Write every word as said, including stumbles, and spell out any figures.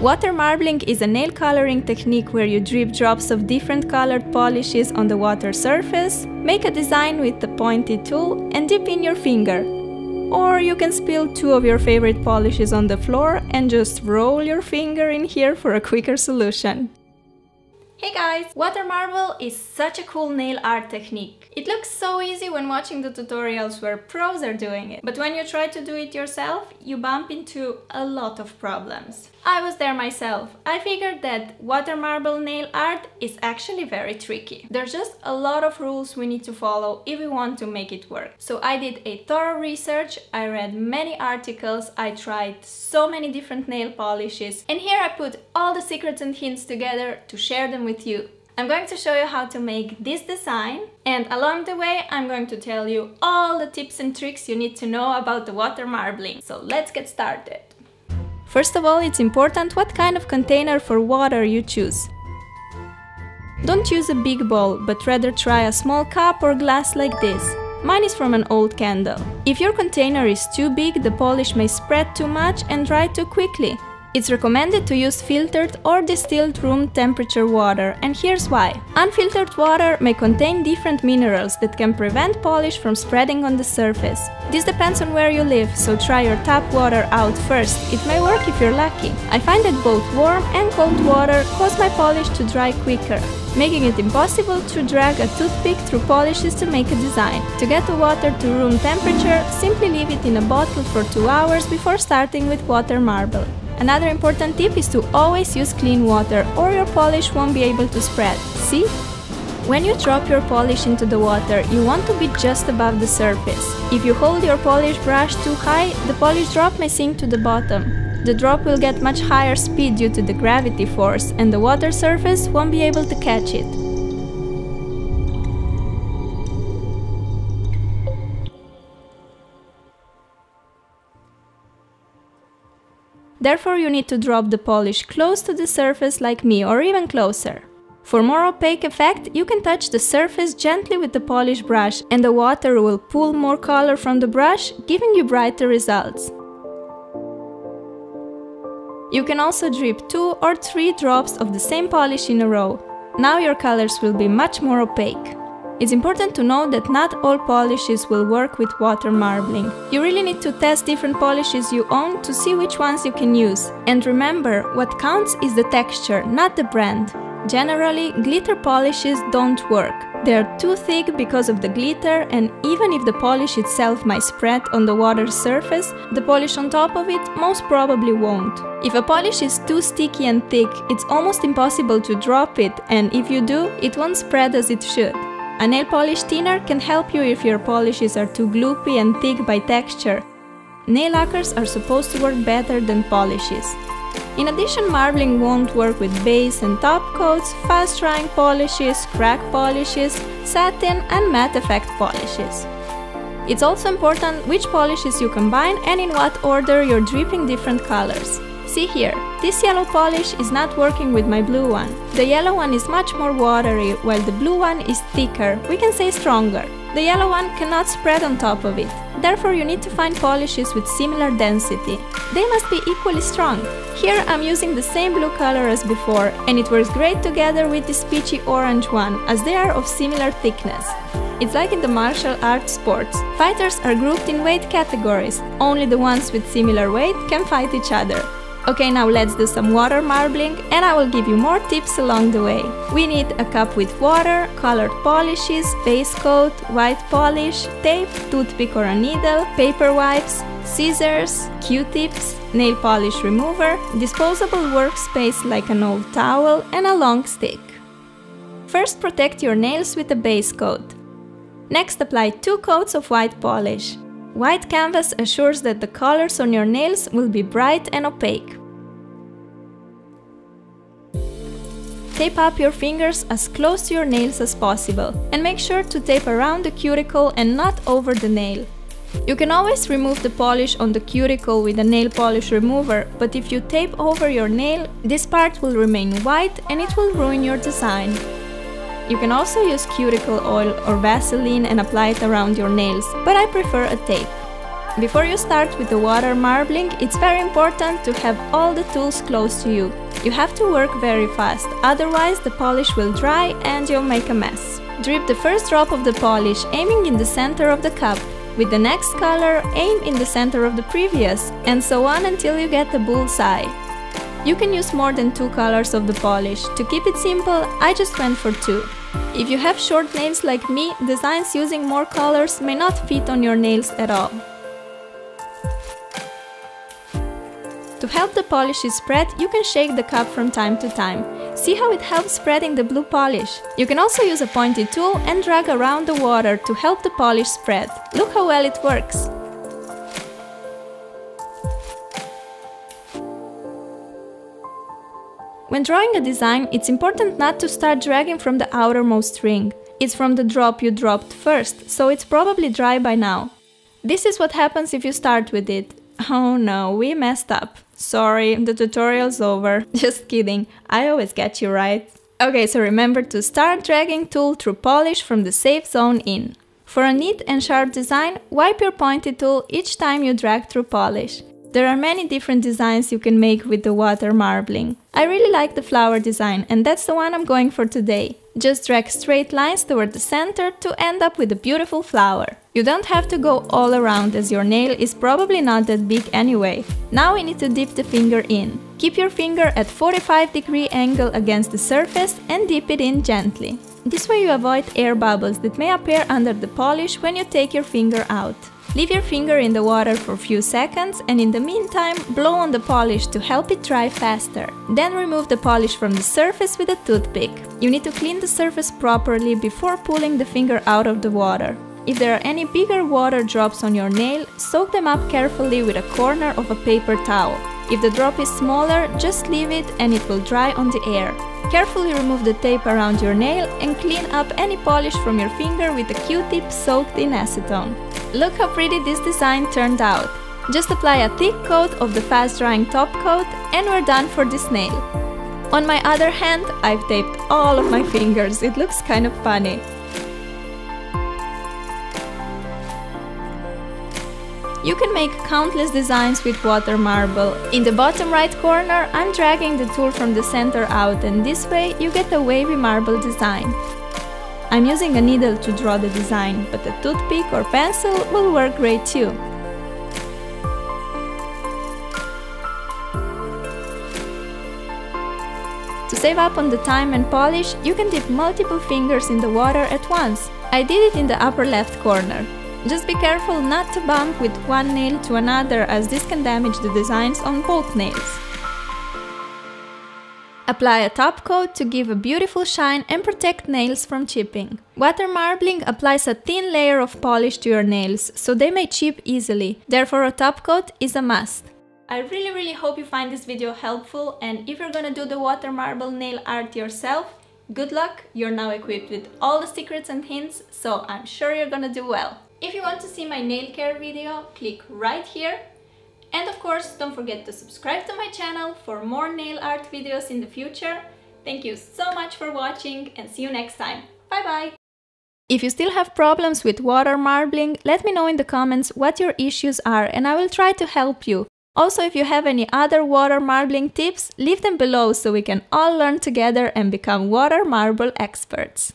Water marbling is a nail coloring technique where you drip drops of different colored polishes on the water surface, make a design with the pointy tool and dip in your finger. Or you can spill two of your favorite polishes on the floor and just roll your finger in here for a quicker solution. Hey guys! Water marble is such a cool nail art technique. It looks so easy when watching the tutorials where pros are doing it, but when you try to do it yourself, you bump into a lot of problems. I was there myself. I figured that water marble nail art is actually very tricky. There's just a lot of rules we need to follow if we want to make it work. So I did a thorough research, I read many articles, I tried so many different nail polishes, and here I put all the secrets and hints together to share them with you. I'm going to show you how to make this design, and along the way I'm going to tell you all the tips and tricks you need to know about the water marbling. So let's get started. First of all, it's important what kind of container for water you choose. Don't use a big bowl, but rather try a small cup or glass like this. Mine is from an old candle. If your container is too big, the polish may spread too much and dry too quickly. It's recommended to use filtered or distilled room temperature water, and here's why. Unfiltered water may contain different minerals that can prevent polish from spreading on the surface. This depends on where you live, so try your tap water out first. It may work if you're lucky. I find that both warm and cold water cause my polish to dry quicker, making it impossible to drag a toothpick through polishes to make a design. To get the water to room temperature, simply leave it in a bottle for two hours before starting with water marble. Another important tip is to always use clean water or your polish won't be able to spread. See? When you drop your polish into the water, you want to be just above the surface. If you hold your polish brush too high, the polish drop may sink to the bottom. The drop will get much higher speed due to the gravity force, and the water surface won't be able to catch it. Therefore, you need to drop the polish close to the surface like me, or even closer. For more opaque effect, you can touch the surface gently with the polish brush and the water will pull more color from the brush, giving you brighter results. You can also drip two or three drops of the same polish in a row. Now your colors will be much more opaque. It's important to know that not all polishes will work with water marbling. You really need to test different polishes you own to see which ones you can use. And remember, what counts is the texture, not the brand. Generally, glitter polishes don't work. They are too thick because of the glitter, and even if the polish itself might spread on the water surface, the polish on top of it most probably won't. If a polish is too sticky and thick, it's almost impossible to drop it, and if you do, it won't spread as it should. A nail polish thinner can help you if your polishes are too gloopy and thick by texture. Nail lacquers are supposed to work better than polishes. In addition, marbling won't work with base and top coats, fast-drying polishes, crack polishes, satin and matte effect polishes. It's also important which polishes you combine and in what order you're dripping different colors. See here, this yellow polish is not working with my blue one. The yellow one is much more watery, while the blue one is thicker, we can say stronger. The yellow one cannot spread on top of it. Therefore, you need to find polishes with similar density. They must be equally strong. Here I'm using the same blue color as before, and it works great together with this peachy orange one, as they are of similar thickness. It's like in the martial arts sports. Fighters are grouped in weight categories. Only the ones with similar weight can fight each other. Okay, now let's do some water marbling and I will give you more tips along the way. We need a cup with water, colored polishes, base coat, white polish, tape, toothpick or a needle, paper wipes, scissors, Q-tips, nail polish remover, disposable workspace like an old towel and a long stick. First, protect your nails with a base coat. Next, apply two coats of white polish. White canvas assures that the colors on your nails will be bright and opaque. Tape up your fingers as close to your nails as possible, and make sure to tape around the cuticle and not over the nail. You can always remove the polish on the cuticle with a nail polish remover, but if you tape over your nail, this part will remain white and it will ruin your design. You can also use cuticle oil or Vaseline and apply it around your nails, but I prefer a tape. Before you start with the water marbling, it's very important to have all the tools close to you. You have to work very fast, otherwise the polish will dry and you'll make a mess. Drip the first drop of the polish, aiming in the center of the cup. With the next color, aim in the center of the previous, and so on until you get the bullseye. You can use more than two colors of the polish. To keep it simple, I just went for two. If you have short nails like me, designs using more colors may not fit on your nails at all. To help the polish spread, you can shake the cup from time to time. See how it helps spreading the blue polish. You can also use a pointed tool and drag around the water to help the polish spread. Look how well it works! When drawing a design, it's important not to start dragging from the outermost ring. It's from the drop you dropped first, so it's probably dry by now. This is what happens if you start with it. Oh no, we messed up. Sorry, the tutorial's over. Just kidding, I always get you right. Okay, so remember to start dragging tool through polish from the safe zone in. For a neat and sharp design, wipe your pointed tool each time you drag through polish. There are many different designs you can make with the water marbling. I really like the flower design, and that's the one I'm going for today. Just drag straight lines toward the center to end up with a beautiful flower. You don't have to go all around, as your nail is probably not that big anyway. Now we need to dip the finger in. Keep your finger at forty-five degree angle against the surface and dip it in gently. This way you avoid air bubbles that may appear under the polish when you take your finger out. Leave your finger in the water for a few seconds and in the meantime blow on the polish to help it dry faster. Then remove the polish from the surface with a toothpick. You need to clean the surface properly before pulling the finger out of the water. If there are any bigger water drops on your nail, soak them up carefully with a corner of a paper towel. If the drop is smaller, just leave it and it will dry on the air. Carefully remove the tape around your nail and clean up any polish from your finger with a Q-tip soaked in acetone. Look how pretty this design turned out! Just apply a thick coat of the fast-drying top coat and we're done for this nail. On my other hand, I've taped all of my fingers, it looks kind of funny. You can make countless designs with water marble. In the bottom right corner, I'm dragging the tool from the center out, and this way you get a wavy marble design. I'm using a needle to draw the design, but a toothpick or pencil will work great too. To save up on the time and polish, you can dip multiple fingers in the water at once. I did it in the upper left corner. Just be careful not to bump with one nail to another, as this can damage the designs on both nails. Apply a top coat to give a beautiful shine and protect nails from chipping. Water marbling applies a thin layer of polish to your nails, so they may chip easily, therefore a top coat is a must. I really really hope you find this video helpful, and if you're gonna do the water marble nail art yourself, good luck, you're now equipped with all the secrets and hints, so I'm sure you're gonna do well. If you want to see my nail care video, click right here. And of course, don't forget to subscribe to my channel for more nail art videos in the future. Thank you so much for watching and see you next time. Bye bye! If you still have problems with water marbling, let me know in the comments what your issues are and I will try to help you. Also, if you have any other water marbling tips, leave them below so we can all learn together and become water marble experts.